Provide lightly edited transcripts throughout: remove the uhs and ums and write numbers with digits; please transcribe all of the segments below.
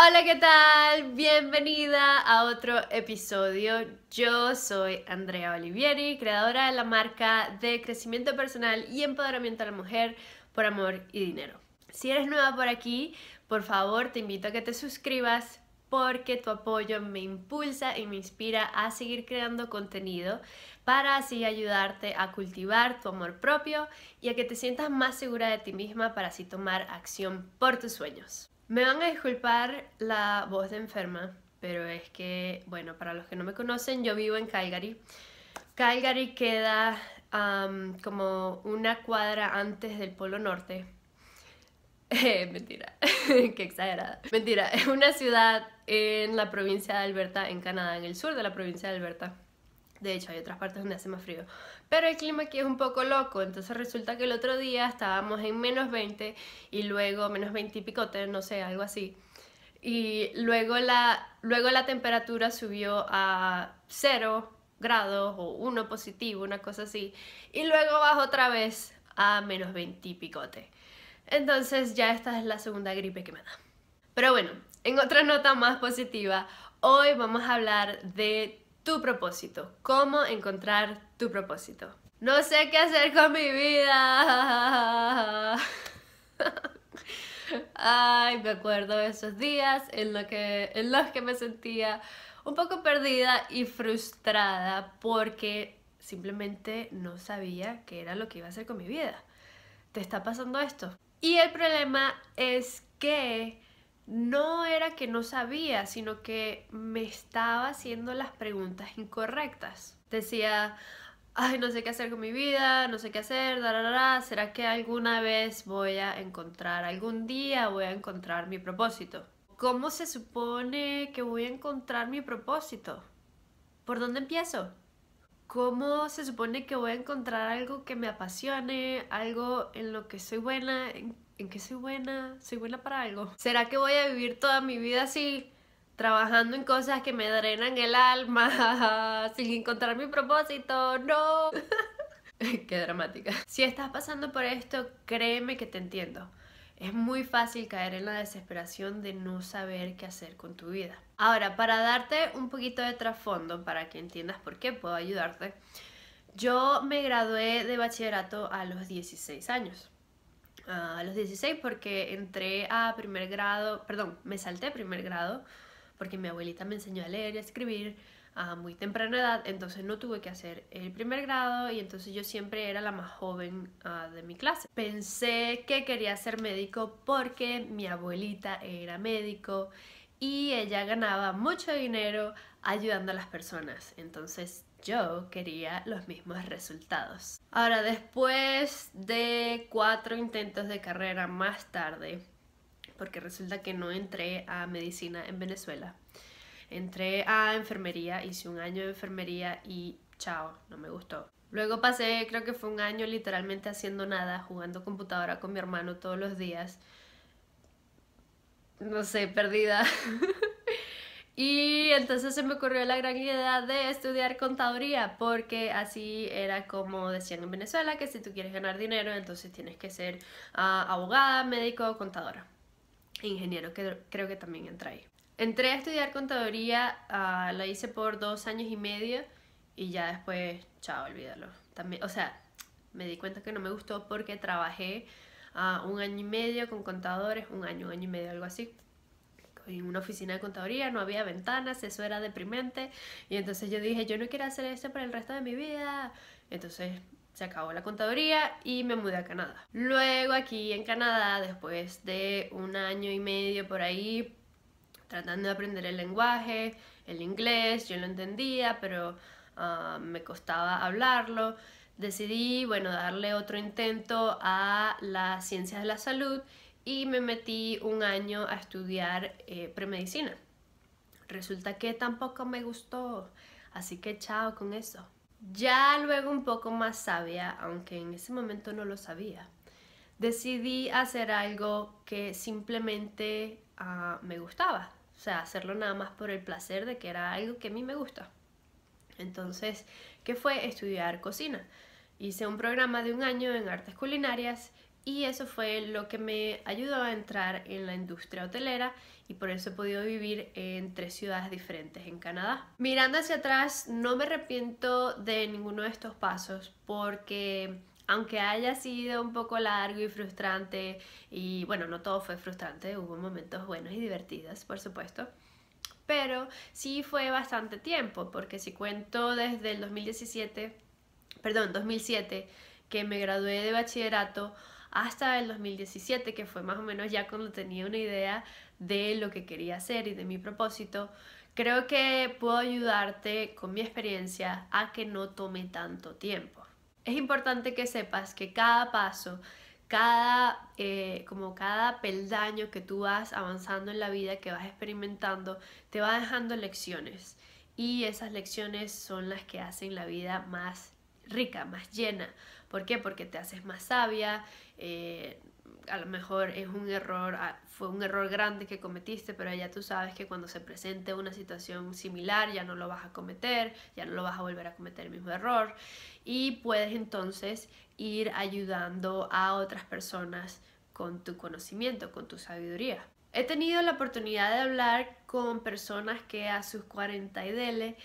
Hola, ¿qué tal? Bienvenida a otro episodio. Yo soy Andrea Olivieri, creadora de la marca de crecimiento personal y empoderamiento a la mujer por amor y dinero. Si eres nueva por aquí, por favor te invito a que te suscribas porque tu apoyo me impulsa y me inspira a seguir creando contenido para así ayudarte a cultivar tu amor propio y a que te sientas más segura de ti misma para así tomar acción por tus sueños. Me van a disculpar la voz de enferma, pero es que, bueno, para los que no me conocen, yo vivo en Calgary. Calgary queda como una cuadra antes del Polo Norte. Mentira, qué exagerada. Mentira, es una ciudad en la provincia de Alberta, en Canadá, en el sur de la provincia de Alberta. De hecho, hay otras partes donde hace más frío, pero el clima aquí es un poco loco. Entonces resulta que el otro día estábamos en menos 20 y luego menos 20 y picote, no sé, algo así. Y luego la temperatura subió a 0 grados o 1 positivo, una cosa así. Y luego bajó otra vez a menos 20 y picote. Entonces ya esta es la segunda gripe que me da. Pero bueno, en otra nota más positiva, hoy vamos a hablar de tu propósito, cómo encontrar tu propósito. No sé qué hacer con mi vida. Ay, me acuerdo de esos días en los que me sentía un poco perdida y frustrada porque simplemente no sabía qué era lo que iba a hacer con mi vida. ¿Te está pasando esto? Y el problema es que no era que no sabía, sino que me estaba haciendo las preguntas incorrectas. Decía, ay, no sé qué hacer con mi vida, no sé qué hacer, ¿será que alguna vez voy a encontrar, algún día voy a encontrar mi propósito? ¿Cómo se supone que voy a encontrar mi propósito? ¿Por dónde empiezo? ¿Cómo se supone que voy a encontrar algo que me apasione, algo en lo que soy buena? ¿En qué soy buena? ¿Soy buena para algo? ¿Será que voy a vivir toda mi vida así, trabajando en cosas que me drenan el alma, sin encontrar mi propósito? ¡No! ¡Qué dramática! Si estás pasando por esto, créeme que te entiendo. Es muy fácil caer en la desesperación de no saber qué hacer con tu vida. Ahora, para darte un poquito de trasfondo, para que entiendas por qué puedo ayudarte, yo me gradué de bachillerato a los 16 años. A los 16 porque entré a primer grado, perdón, me salté primer grado porque mi abuelita me enseñó a leer y a escribir a muy temprana edad, entonces no tuve que hacer el primer grado y entonces yo siempre era la más joven de mi clase. Pensé que quería ser médico porque mi abuelita era médico y ella ganaba mucho dinero ayudando a las personas, entonces yo quería los mismos resultados. Ahora, después de 4 intentos de carrera más tarde, porque resulta que no entré a medicina en Venezuela, entré a enfermería, hice un año de enfermería y chao, no me gustó. Luego pasé, creo que fue un año literalmente haciendo nada, jugando computadora con mi hermano todos los días. No sé, perdida. Y entonces se me ocurrió la gran idea de estudiar contaduría, porque así era como decían en Venezuela, que si tú quieres ganar dinero, entonces tienes que ser abogada, médico, contadora, ingeniero, que creo que también entra ahí. Entré a estudiar contaduría, la hice por 2 años y medio y ya después, chao, olvídalo. También, o sea, me di cuenta que no me gustó porque trabajé 1 año y medio con contadores, un año y medio, algo así. En una oficina de contaduría, no había ventanas, eso era deprimente. Y entonces yo dije, yo no quiero hacer esto para el resto de mi vida. Entonces se acabó la contaduría y me mudé a Canadá. Luego aquí en Canadá, después de 1 año y medio por ahí, tratando de aprender el lenguaje, el inglés, yo lo entendía, pero me costaba hablarlo. Decidí, bueno, darle otro intento a las ciencias de la salud y me metí 1 año a estudiar premedicina. Resulta que tampoco me gustó, así que chao con eso. Ya luego, un poco más sabia, aunque en ese momento no lo sabía, decidí hacer algo que simplemente me gustaba. O sea, hacerlo nada más por el placer de que era algo que a mí me gusta. Entonces, ¿qué fue? Estudiar cocina. Hice un programa de 1 año en artes culinarias y eso fue lo que me ayudó a entrar en la industria hotelera y por eso he podido vivir en 3 ciudades diferentes en Canadá. Mirando hacia atrás, no me arrepiento de ninguno de estos pasos porque aunque haya sido un poco largo y frustrante, y bueno, no todo fue frustrante, hubo momentos buenos y divertidos, por supuesto, pero sí fue bastante tiempo, porque si cuento desde el 2007, que me gradué de bachillerato, hasta el 2017, que fue más o menos ya cuando tenía una idea de lo que quería hacer y de mi propósito, creo que puedo ayudarte con mi experiencia a que no tome tanto tiempo. Es importante que sepas que cada paso, cada peldaño que tú vas avanzando en la vida, que vas experimentando, te va dejando lecciones. Y esas lecciones son las que hacen la vida más rica, más llena. ¿Por qué? Porque te haces más sabia, a lo mejor es un error, fue un error grande que cometiste, pero ya tú sabes que cuando se presente una situación similar ya no lo vas a cometer, ya no lo vas a volver a cometer el mismo error y puedes entonces ir ayudando a otras personas con tu conocimiento, con tu sabiduría. He tenido la oportunidad de hablar con personas que a sus 40 y dele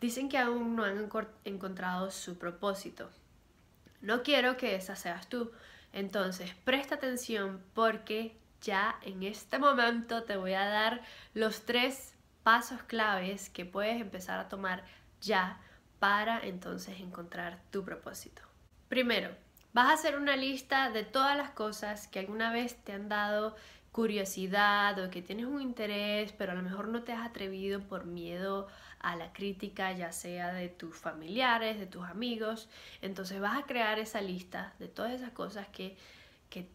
dicen que aún no han encontrado su propósito. No quiero que esa seas tú. Entonces, presta atención porque ya en este momento te voy a dar los 3 pasos claves que puedes empezar a tomar ya para entonces encontrar tu propósito. Primero, vas a hacer una lista de todas las cosas que alguna vez te han dado curiosidad o que tienes un interés, pero a lo mejor no te has atrevido por miedo a la crítica, ya sea de tus familiares, de tus amigos. Entonces vas a crear esa lista de todas esas cosas que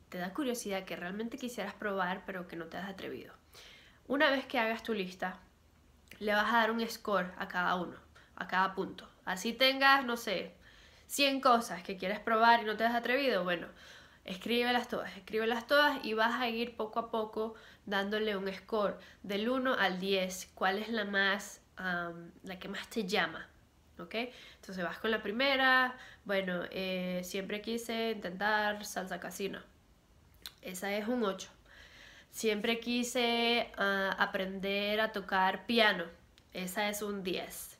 te da curiosidad, que realmente quisieras probar, pero que no te has atrevido. Una vez que hagas tu lista, le vas a dar un score a cada uno, a cada punto. Así tengas, no sé, 100 cosas que quieres probar y no te has atrevido, bueno, escríbelas todas y vas a ir poco a poco dándole un score del 1 al 10. ¿Cuál es la que más te llama? ¿Ok? Entonces vas con la primera. Bueno, siempre quise intentar salsa casino. Esa es un 8. Siempre quise aprender a tocar piano. Esa es un 10.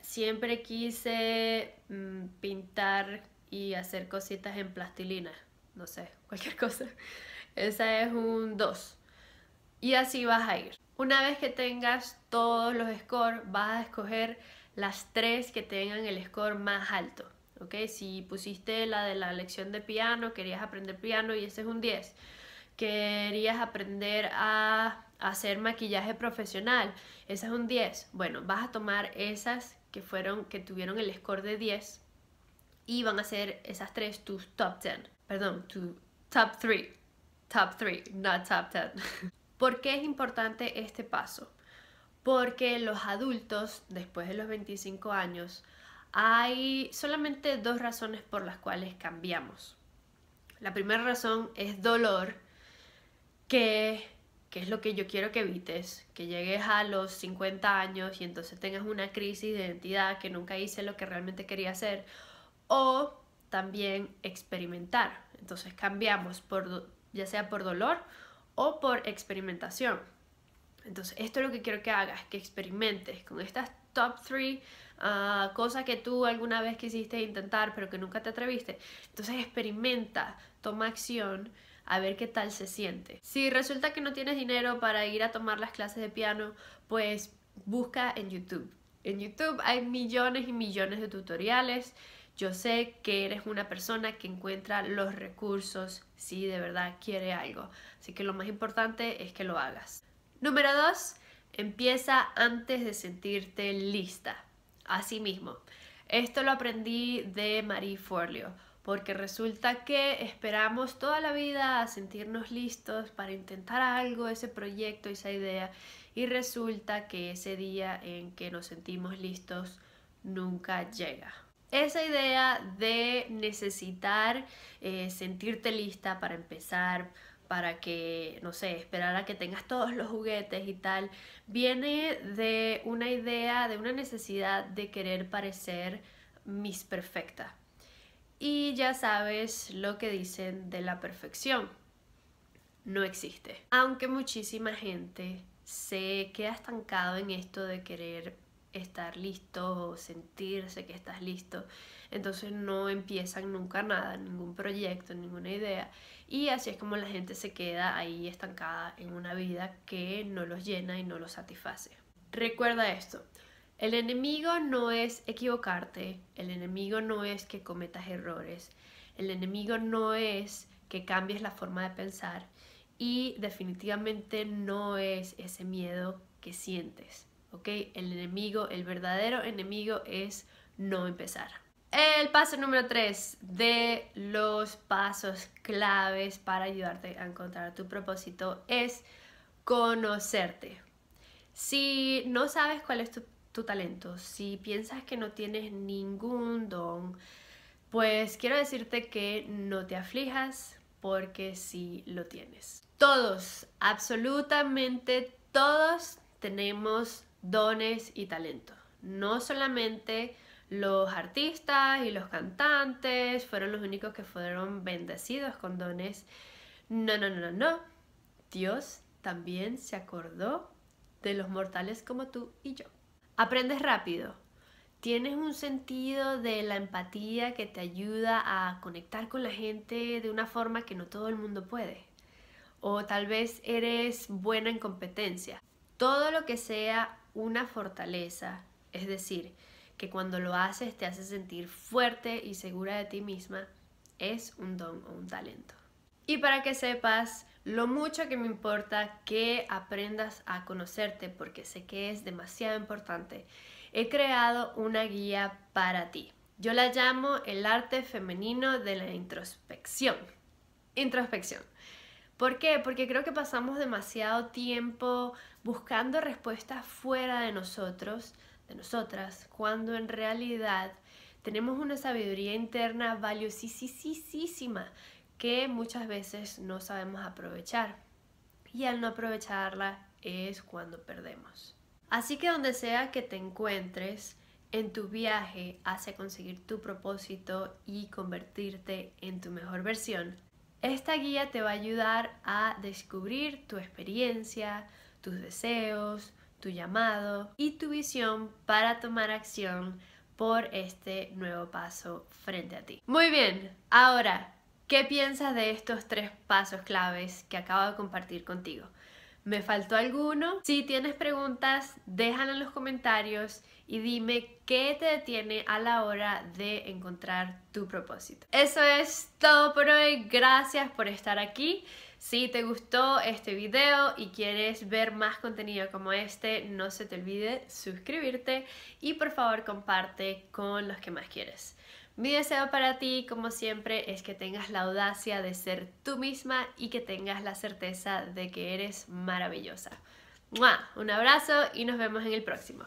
Siempre quise pintar y hacer cositas en plastilina, no sé, cualquier cosa. Esa es un 2. Y así vas a ir. Una vez que tengas todos los scores, vas a escoger las 3 que tengan el score más alto. ¿Ok? Si pusiste la de la lección de piano, querías aprender piano y ese es un 10. Querías aprender a hacer maquillaje profesional, ese es un 10. Bueno, vas a tomar esas que tuvieron el score de 10. Y van a ser esas 3 tus top 10. Perdón, tu top 3. Top 3, not top 10. ¿Por qué es importante este paso? Porque los adultos, después de los 25 años, hay solamente 2 razones por las cuales cambiamos. La primera razón es dolor, que es lo que yo quiero que evites, que llegues a los 50 años y entonces tengas una crisis de identidad, que nunca hice lo que realmente quería hacer. O también experimentar. Entonces cambiamos ya sea por dolor o por experimentación. Entonces esto es lo que quiero que hagas, que experimentes con estas top 3 cosas que tú alguna vez quisiste intentar pero que nunca te atreviste. Entonces experimenta, toma acción a ver qué tal se siente. Si resulta que no tienes dinero para ir a tomar las clases de piano, pues busca en YouTube. En YouTube hay millones y millones de tutoriales. Yo sé que eres una persona que encuentra los recursos si de verdad quiere algo. Así que lo más importante es que lo hagas. Número 2, empieza antes de sentirte lista. Así mismo. Esto lo aprendí de Marie Forleo. Porque resulta que esperamos toda la vida a sentirnos listos para intentar algo, ese proyecto, esa idea. Y resulta que ese día en que nos sentimos listos nunca llega. Esa idea de necesitar sentirte lista para empezar, para que, no sé, esperar a que tengas todos los juguetes y tal, viene de una idea, de una necesidad de querer parecer Miss Perfecta. y ya sabes lo que dicen de la perfección. No existe. Aunque muchísima gente se queda estancado en esto de querer estar listo o sentirse que estás listo, entonces no empiezan nunca nada, ningún proyecto, ninguna idea, y así es como la gente se queda ahí estancada en una vida que no los llena y no los satisface. Recuerda esto: el enemigo no es equivocarte, el enemigo no es que cometas errores, el enemigo no es que cambies la forma de pensar, y definitivamente no es ese miedo que sientes. ¿Ok? El enemigo, el verdadero enemigo es no empezar. El paso número 3 de los pasos claves para ayudarte a encontrar tu propósito es conocerte. Si no sabes cuál es tu talento, si piensas que no tienes ningún don, pues quiero decirte que no te aflijas, porque sí lo tienes. Todos, absolutamente todos, tenemos dones y talentos. No solamente los artistas y los cantantes fueron los únicos que fueron bendecidos con dones. No, no, no, no, no. Dios también se acordó de los mortales como tú y yo. Aprendes rápido. Tienes un sentido de la empatía que te ayuda a conectar con la gente de una forma que no todo el mundo puede. O tal vez eres buena en competencia. Todo lo que sea una fortaleza, es decir, que cuando lo haces te hace sentir fuerte y segura de ti misma, es un don o un talento. Y para que sepas lo mucho que me importa que aprendas a conocerte, porque sé que es demasiado importante, he creado una guía para ti. Yo la llamo el arte femenino de la introspección. Introspección. ¿Por qué? Porque creo que pasamos demasiado tiempo buscando respuestas fuera de nosotros, de nosotras, cuando en realidad tenemos una sabiduría interna valiosísima que muchas veces no sabemos aprovechar. Y al no aprovecharla es cuando perdemos. Así que donde sea que te encuentres en tu viaje hacia conseguir tu propósito y convertirte en tu mejor versión, esta guía te va a ayudar a descubrir tu experiencia, tus deseos, tu llamado y tu visión para tomar acción por este nuevo paso frente a ti. Muy bien, ahora, ¿qué piensas de estos 3 pasos claves que acabo de compartir contigo? ¿Me faltó alguno? Si tienes preguntas, déjala en los comentarios y dime qué te detiene a la hora de encontrar tu propósito. Eso es todo por hoy. Gracias por estar aquí. Si te gustó este video y quieres ver más contenido como este, no se te olvide suscribirte y por favor comparte con los que más quieres. Mi deseo para ti, como siempre, es que tengas la audacia de ser tú misma y que tengas la certeza de que eres maravillosa. ¡Mua! Un abrazo y nos vemos en el próximo.